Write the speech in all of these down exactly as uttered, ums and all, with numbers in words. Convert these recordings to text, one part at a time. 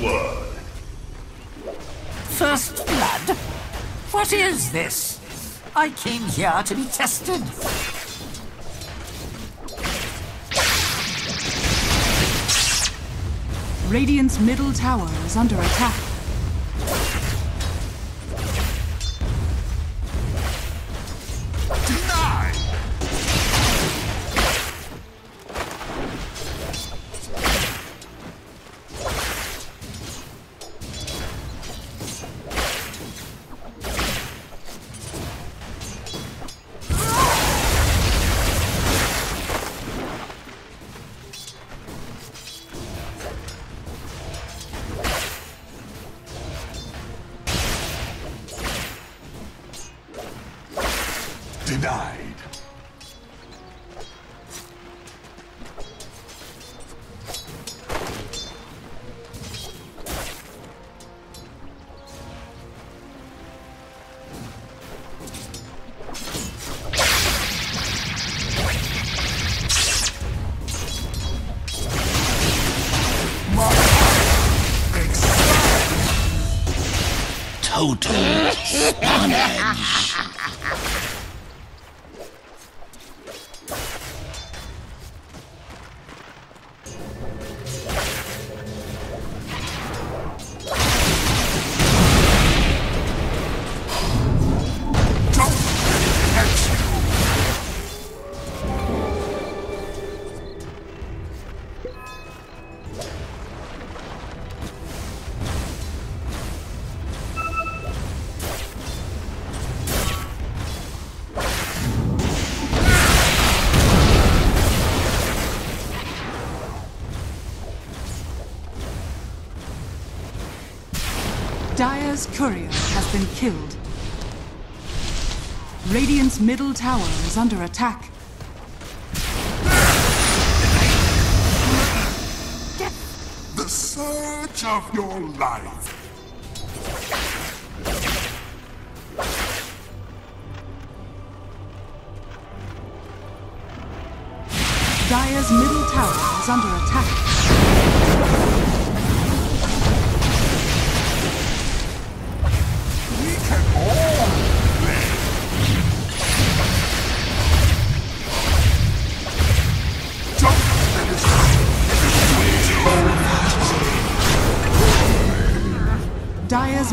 blood. First blood? What is this? I came here to be tested. Radiant's middle tower is under attack. Denied. Total damage. Dire's courier has been killed. Radiant's middle tower is under attack. Get the surge of your life. Dire's middle tower is under attack. Dire's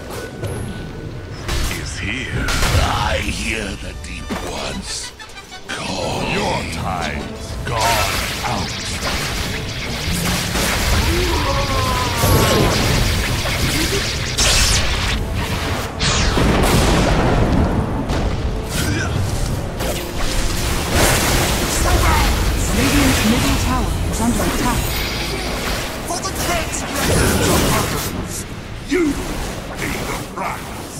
suffer. Is here. I hear the deep ones call. Your time's gone out. Radiant's middle tower is under attack. For the great record of others, you be the prize.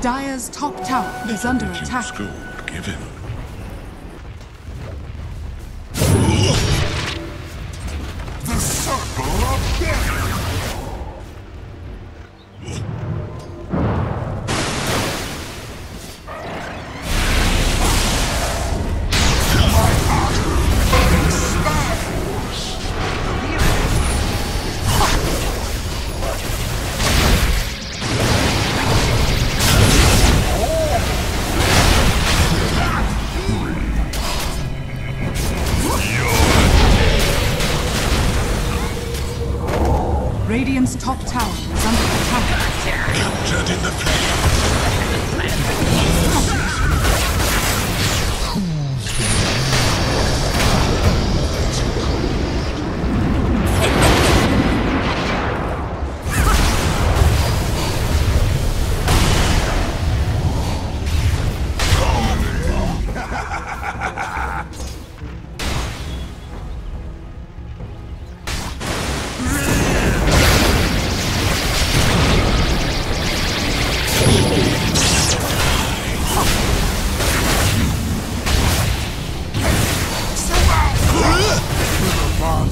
Dire's top tower is under attack. Gold given. The circle of Radiant's top tower is under attack. Captured in the flame.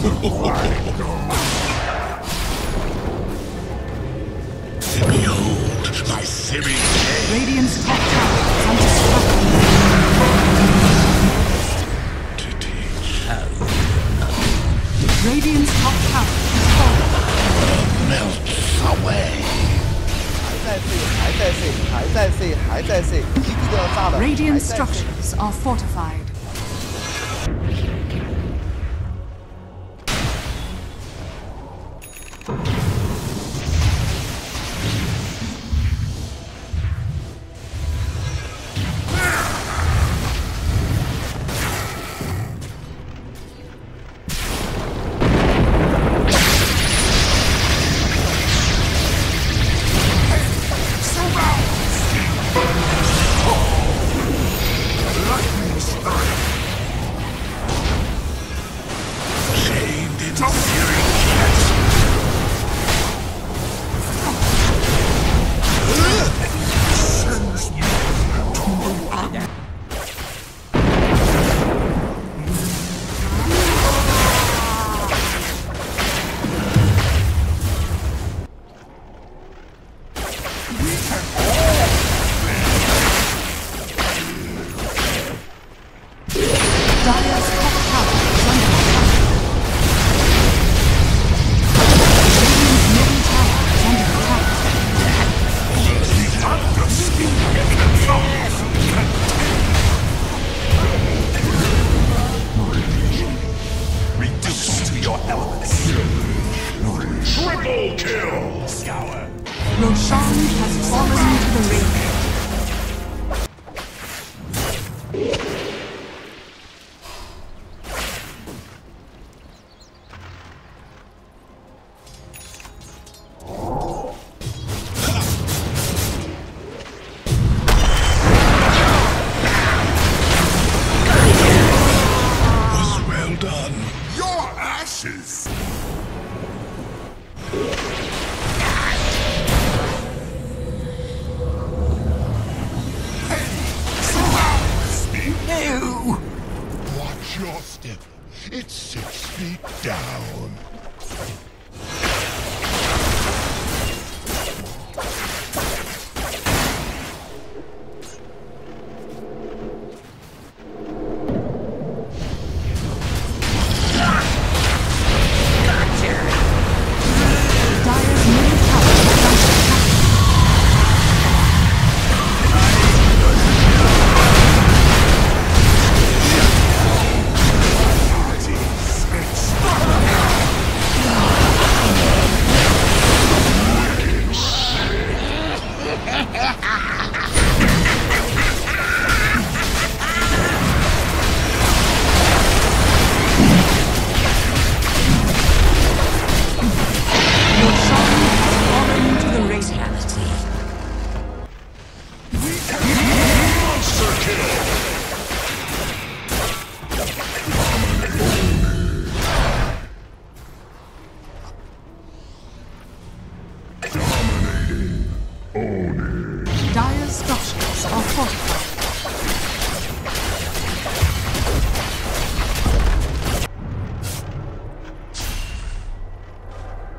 Behold, my Siri. Radiant's top tower is undestructible. To teach. Radiant's top tower is falling. Melts away. 还在 C， 还在 C， 还在 C， 还在 C， 一定要炸了！ Radiant structures are fortified.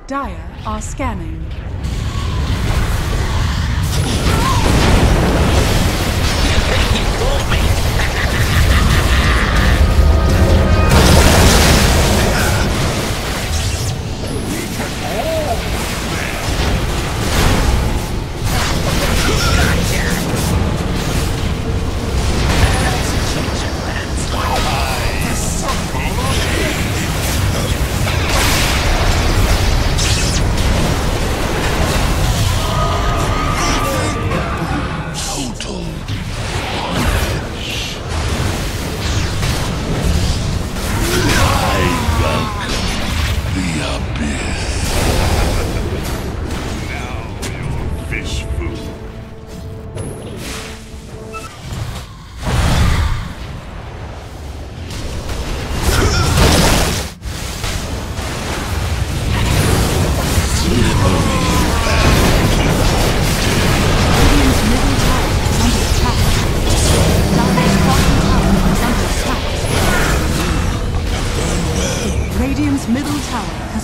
Dire are scanning.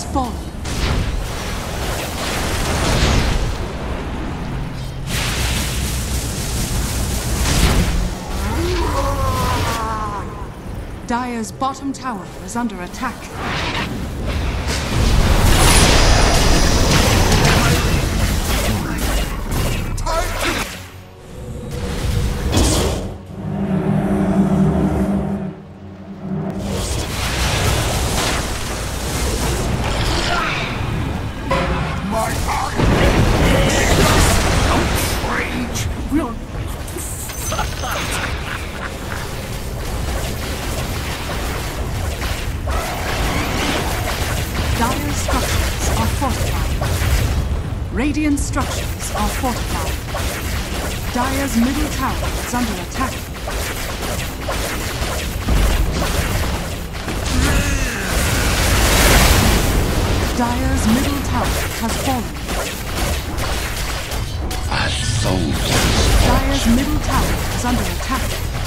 fallen. Dire's bottom tower is under attack. Radiant structures are fortified. Dire's middle tower is under attack. Dire's middle tower has fallen. Dire's middle tower is under attack.